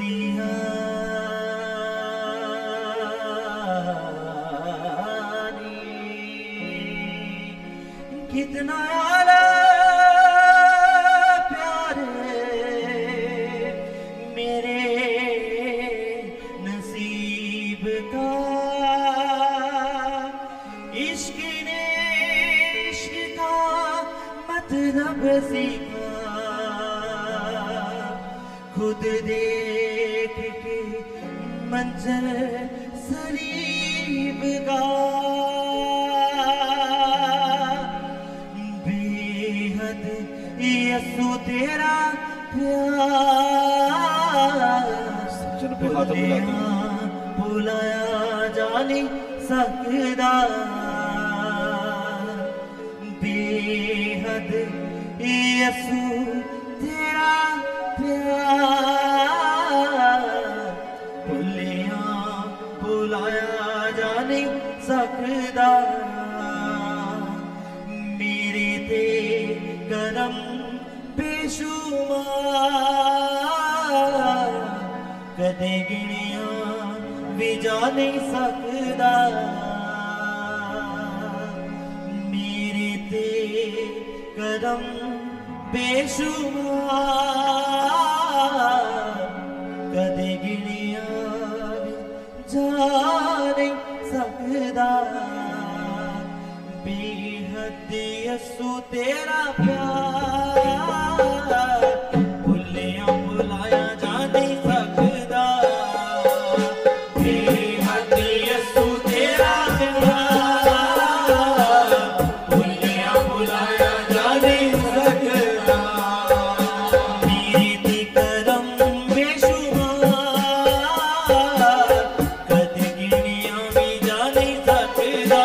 सिया कितना आला प्यार मेरे नसीब का इश्क़ ने इश्क़ का मतलब सीखा खुद देख के मंजर सरीब का बेहद यसू तेरा प्यार बुलाया जाने सकदा बेहद यसू तेरा प्यार बुलाया जाने सकदा मेरे ते करम बेशुमार कदे गिणिया भी जा नहीं सकदा मेरे ते करम बेशुमार कदे गिणिया भी जा नहीं सकदा बेहद यसू तेरा प्यार बुलियां बुलाया जा नहीं सकदा बेहद यसू तेरा प्यार बुलियां बुलाया जा नहीं सकदा मेरे ते करम बेशुमार कदे गिणियां भी जा नहीं सकदा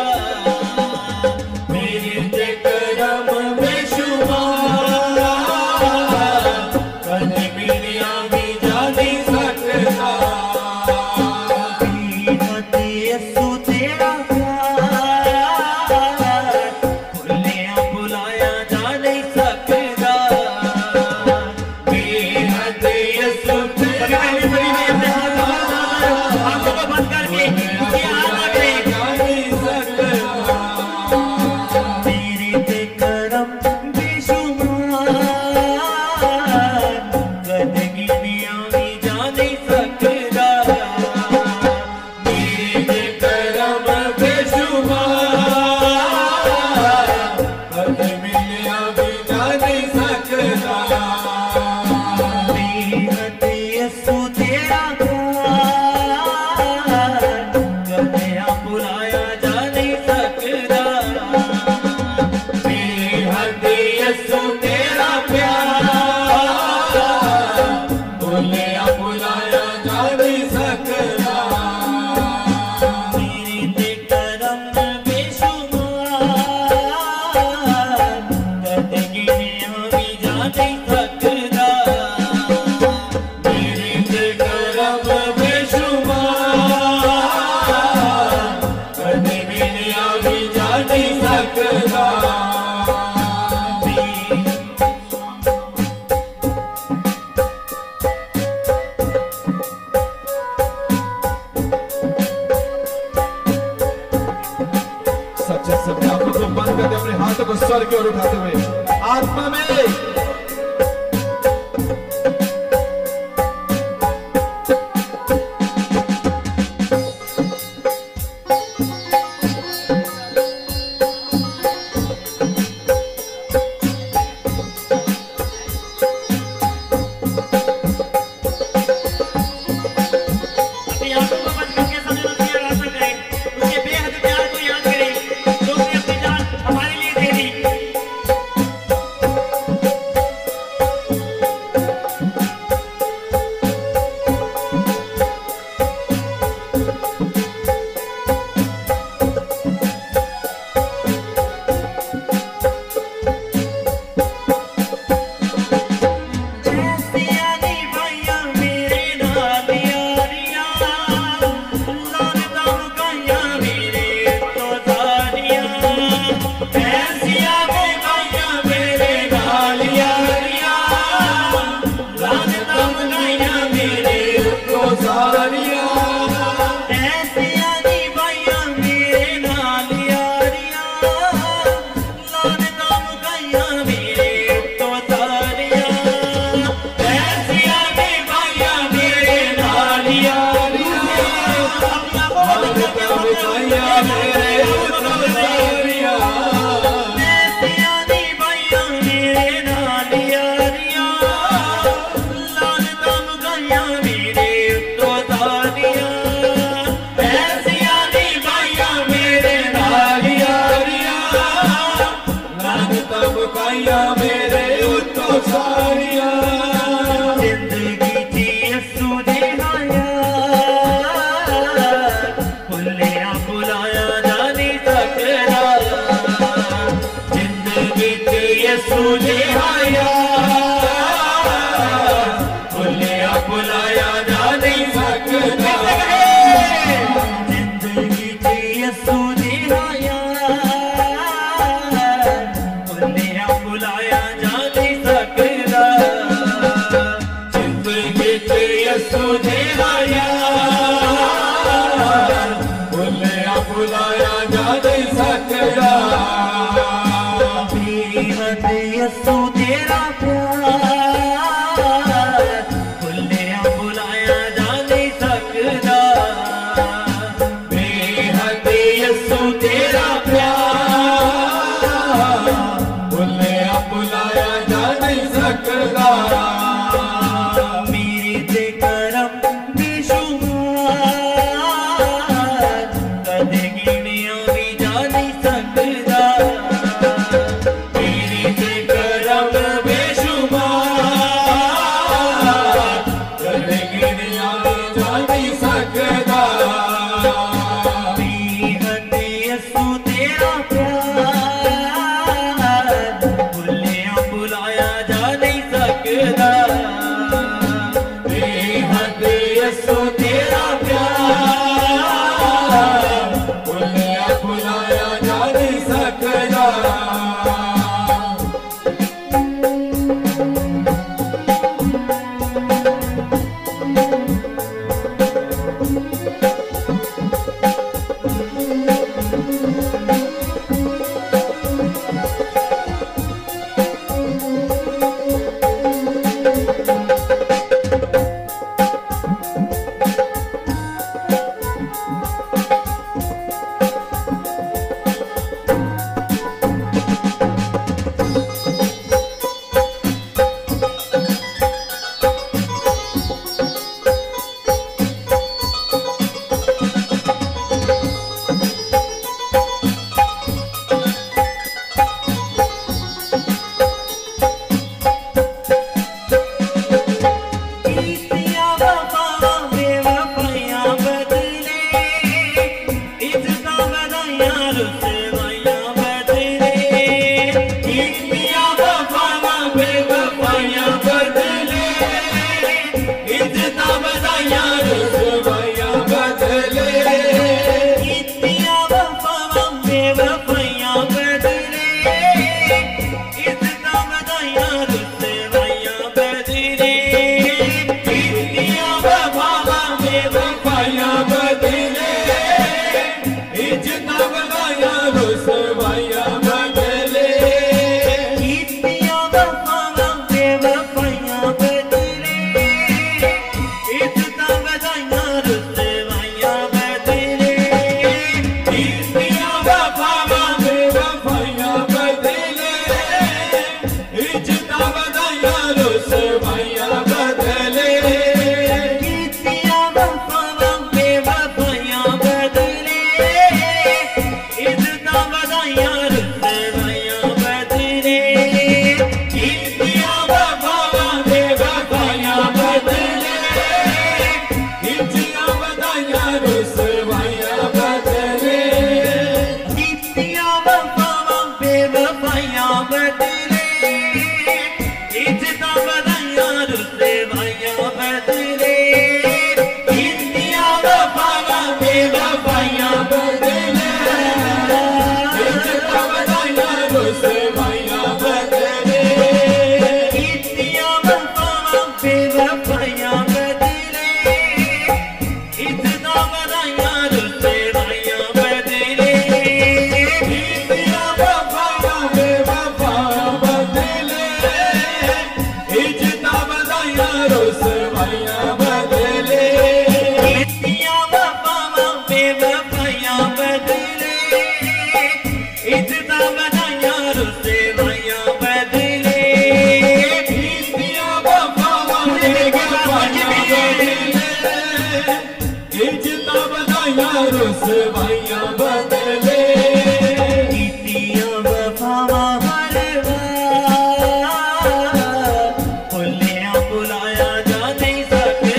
स्वर की ओर उठाते हुए आत्मा में मेरे करम बेशुमार रुसवाइयाँ बदले नीतियाँ वफावां बुलिया बुलाया जा नहीं सकता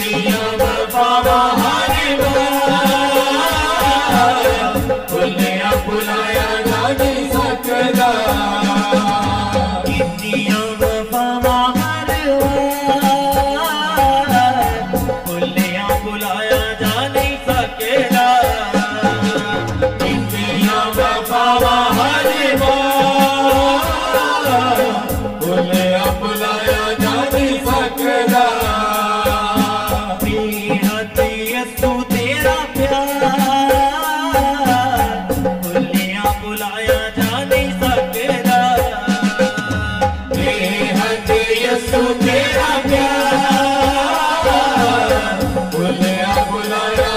नीतियाँ वफावां बुलिया बुलाया जा नहीं सकता नीतियाँ वफावां बुलाया जा नहीं सकेगा नीतियाँ वफावां बुलाया जा नहीं सकेगा बेहद यस्सू तेरा प्यार बुलाया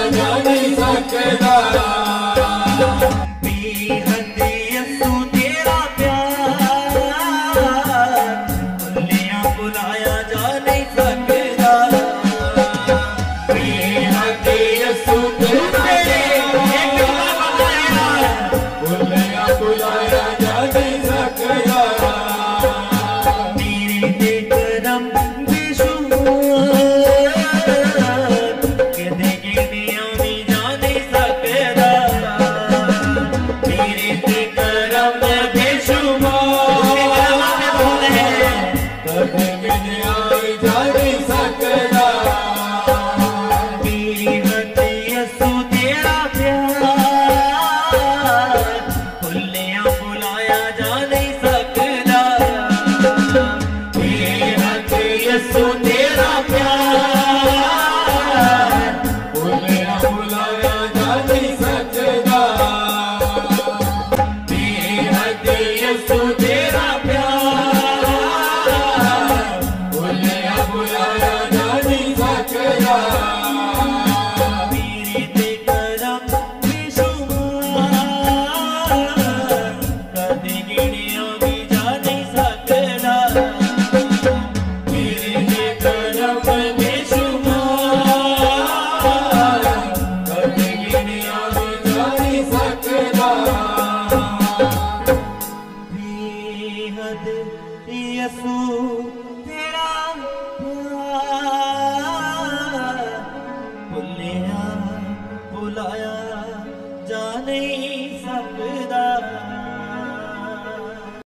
जा नहीं सकेगा बेहद यस्सू तेरा प्यार बुलाया जा नहीं सकता बेहद यस्सू तेरा प्यार बुलाया जा नहीं सकता बेहद यस्सू बुलाया जा नहीं सकता तेरे करम बेहद यस्सू तेरा